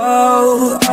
What's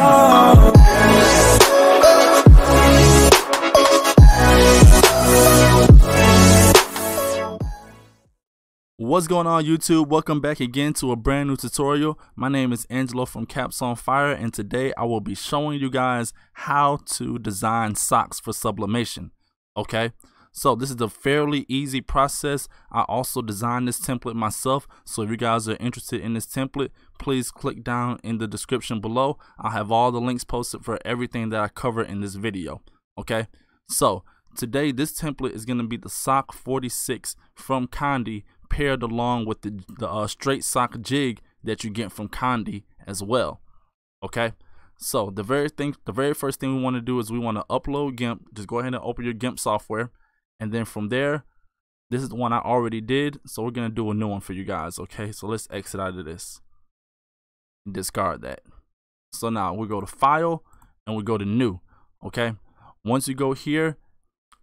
going on, YouTube? Welcome back again to a brand new tutorial. My name is Angelo from Caps on Fire, and today I will be showing you guys how to design socks for sublimation. Okay, so this is a fairly easy process. I also designed this template myself, so if you guys are interested in this template, please click down in the description below. I'll have all the links posted for everything that I cover in this video. Okay, so today this template is going to be the Sock46 from Kandy, paired along with the straight sock jig that you get from Kandy as well. Okay, so the very first thing we want to do is we want to upload GIMP. Just go ahead and open your GIMP software, and then from there, this is the one I already did, so we're gonna do a new one for you guys. Okay, so let's exit out of this and discard that. So now we go to File and we go to New. Okay, once you go here,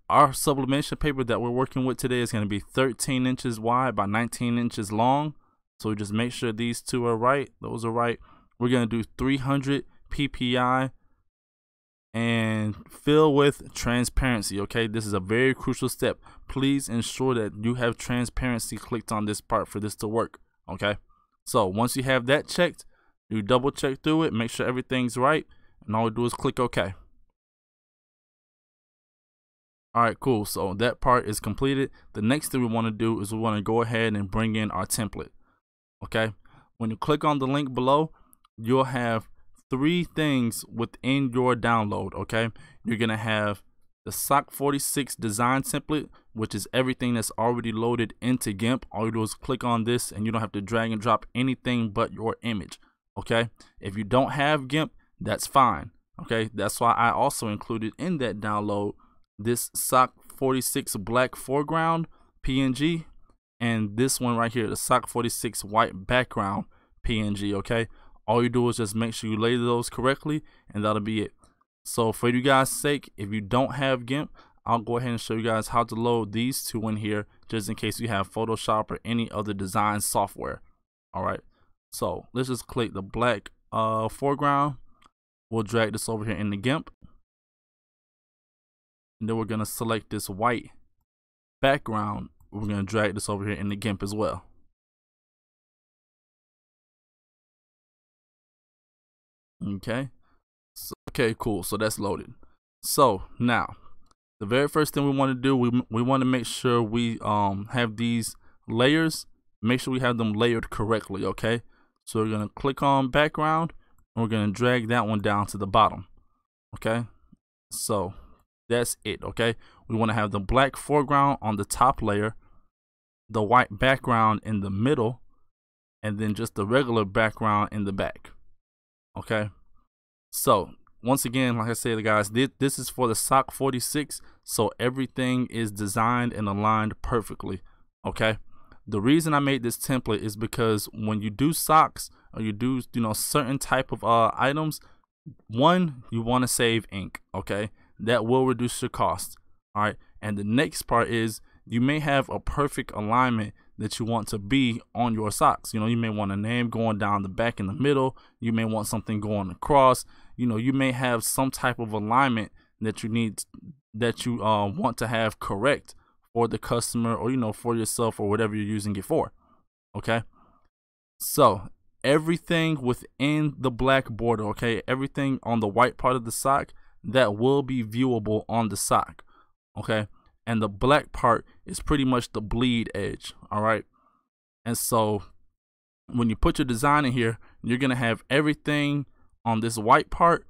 our sublimation paper that we're working with today is going to be 13 inches wide by 19 inches long. So just make sure these two are right. Those are right. We're going to do 300 PPI and fill with transparency. Okay, this is a very crucial step. Please ensure that you have transparency clicked on this part for this to work. Okay, so once you have that checked, you double check through it, make sure everything's right, and all we do is click OK. Alright, cool. So that part is completed. The next thing we want to do is we want to go ahead and bring in our template. Okay, when you click on the link below, you'll have three things within your download. Okay, you're going to have the Sock46 design template, which is everything that's already loaded into GIMP. All you do is click on this and you don't have to drag and drop anything but your image. Okay, if you don't have GIMP, that's fine. Okay, that's why I also included in that download this Sock46 black foreground PNG and this one right here, the Sock46 white background PNG. Okay, all you do is just make sure you layer those correctly, and that'll be it. So for you guys' sake, if you don't have GIMP, I'll go ahead and show you guys how to load these two in here, just in case you have Photoshop or any other design software. All right, so let's just click the black foreground. We'll drag this over here in the GIMP. And then we're going to select this white background. We're going to drag this over here in the GIMP as well. Okay. So, okay, cool. So that's loaded. So now the very first thing we want to do, we want to make sure we have these layers. Make sure we have them layered correctly. Okay. So we're going to click on background and we're going to drag that one down to the bottom. Okay. So that's it. Okay, we want to have the black foreground on the top layer, the white background in the middle, and then just the regular background in the back. Okay, so once again, like I said, guys, this is for the Sock46, so everything is designed and aligned perfectly. Okay, the reason I made this template is because when you do socks or you do certain type of items, one, you want to save ink. Okay, that will reduce your cost. All right, and the next part is you may have a perfect alignment that you want to be on your socks. You may want a name going down the back in the middle. You may want something going across. You may have some type of alignment that you need, that you want to have correct for the customer or for yourself or whatever you're using it for. Okay, so everything within the black border, okay, everything on the white part of the sock, that will be viewable on the sock. Okay, and the black part is pretty much the bleed edge. All right, and so when you put your design in here, you're gonna have everything on this white part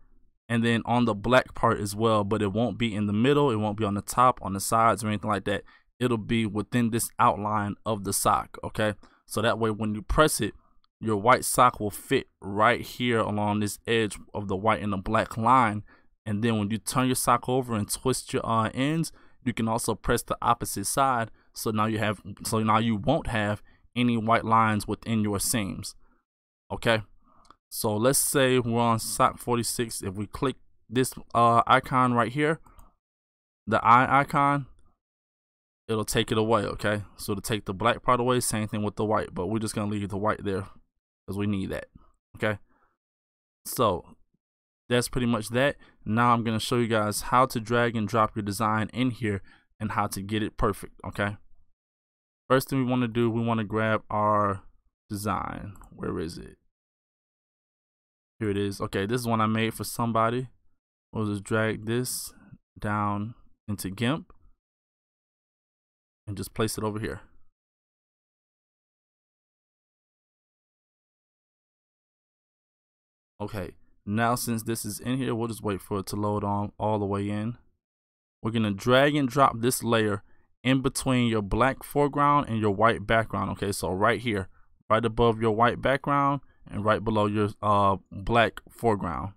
and then on the black part as well, but it won't be in the middle, it won't be on the top, on the sides, or anything like that. It'll be within this outline of the sock. Okay, so that way when you press it, your white sock will fit right here along this edge of the white and the black line. And then when you turn your sock over and twist your ends, you can also press the opposite side. So now you have, so now you won't have any white lines within your seams. Okay, so let's say we're on Sock46. If we click this icon right here, the eye icon, it'll take it away. Okay, so to take the black part away, same thing with the white, but we're just gonna leave the white there because we need that. Okay, So that's pretty much that. Now I'm going to show you guys how to drag and drop your design in here and how to get it perfect. Okay, first thing we want to do, we want to grab our design. Where is it? Here it is. Okay, this is one I made for somebody. We'll just drag this down into GIMP and just place it over here. Okay, now since this is in here, we'll just wait for it to load on all the way in. We're going to drag and drop this layer in between your black foreground and your white background. Okay, so right here, right above your white background and right below your black foreground.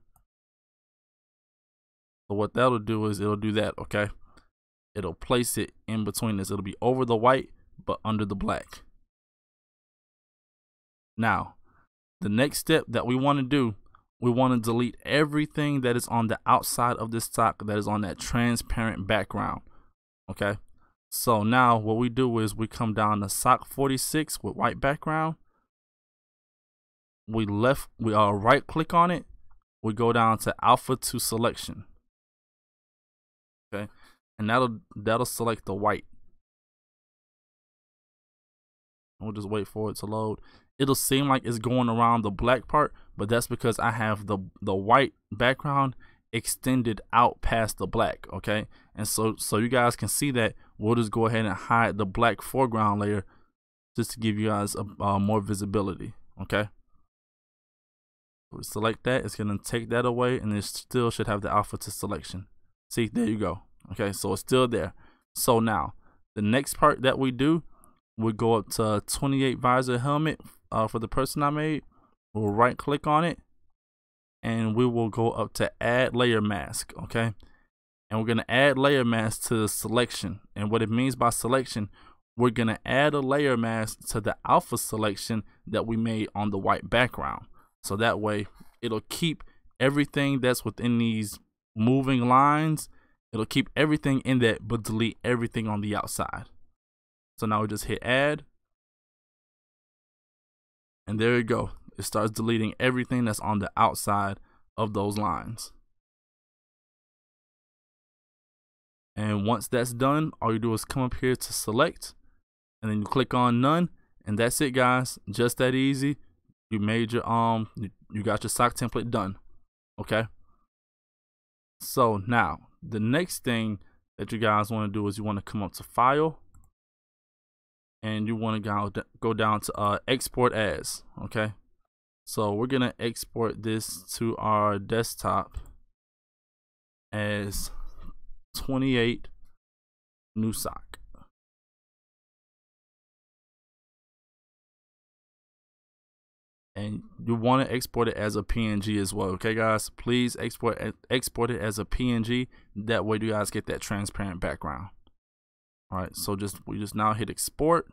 So what that'll do is it'll do that, okay? It'll place it in between this. It'll be over the white, but under the black. Now, the next step that we want to do, we want to delete everything that is on the outside of this sock that is on that transparent background, okay? So now what we do is we come down to Sock46 with white background. We right click on it. We go down to alpha to selection. Okay, and that'll select the white. We'll just wait for it to load. It'll seem like it's going around the black part, but that's because I have the white background extended out past the black. Okay, and so you guys can see that. We'll just go ahead and hide the black foreground layer just to give you guys more visibility. Okay, we select that. It's gonna take that away, and it still should have the alpha to selection. See, there you go. Okay, so it's still there. So now the next part that we do, we'll go up to 28 visor helmet for the person I made. We'll right click on it, and we will go up to add layer mask. Okay, and we're gonna add layer mask to the selection. And what it means by selection, we're gonna add a layer mask to the alpha selection that we made on the white background. So that way it'll keep everything that's within these moving lines. It'll keep everything in that, but delete everything on the outside. So now we just hit add, and there you go. It starts deleting everything that's on the outside of those lines. And once that's done, all you do is come up here to select, and then you click on none, and that's it, guys. Just that easy. You made your you got your sock template done. Okay. So now the next thing that you guys want to do is you want to come up to File, and you want to go down to Export As. Okay. So we're gonna export this to our desktop as 28 new sock. And you want to export it as a PNG as well. Okay, guys, please export it as a PNG. That way you guys get that transparent background. All right, so we just now hit export.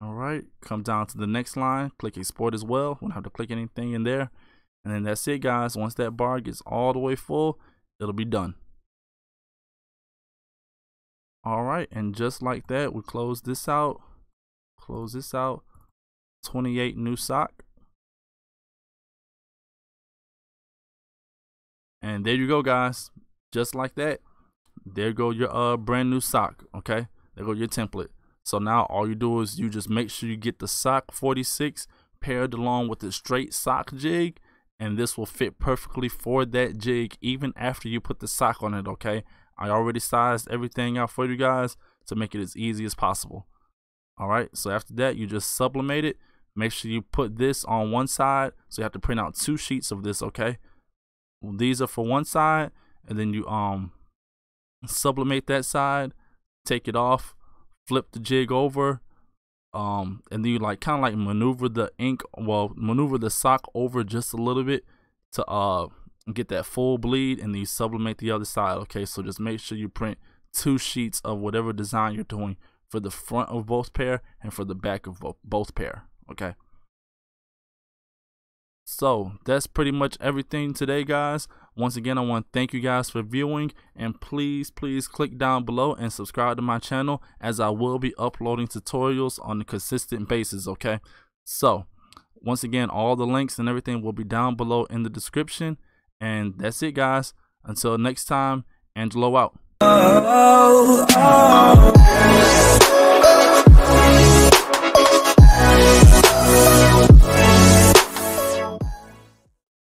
All right, come down to the next line, click export as well. We don't have to click anything in there. And then that's it, guys. Once that bar gets all the way full, it'll be done. All right, and just like that, we close this out. 28 new sock. And there you go, guys. Just like that. There go your brand new sock, okay? There go your template. So now all you do is you just make sure you get the Sock46 paired along with the straight sock jig, and this will fit perfectly for that jig even after you put the sock on it, okay? I already sized everything out for you guys to make it as easy as possible. All right, so after that, you just sublimate it. Make sure you put this on one side, so you have to print out 2 sheets of this, okay? These are for one side, and then you sublimate that side, take it off, flip the jig over, and then you kind of maneuver the ink, maneuver the sock over just a little bit to get that full bleed, and then you sublimate the other side. Okay, so just make sure you print 2 sheets of whatever design you're doing for the front of both pair and for the back of both pair. Okay, so that's pretty much everything today, guys. Once again, I want to thank you guys for viewing, and please click down below and subscribe to my channel, as I will be uploading tutorials on a consistent basis, okay? So once again, all the links and everything will be down below in the description. And that's it, guys. Until next time, Angelo out.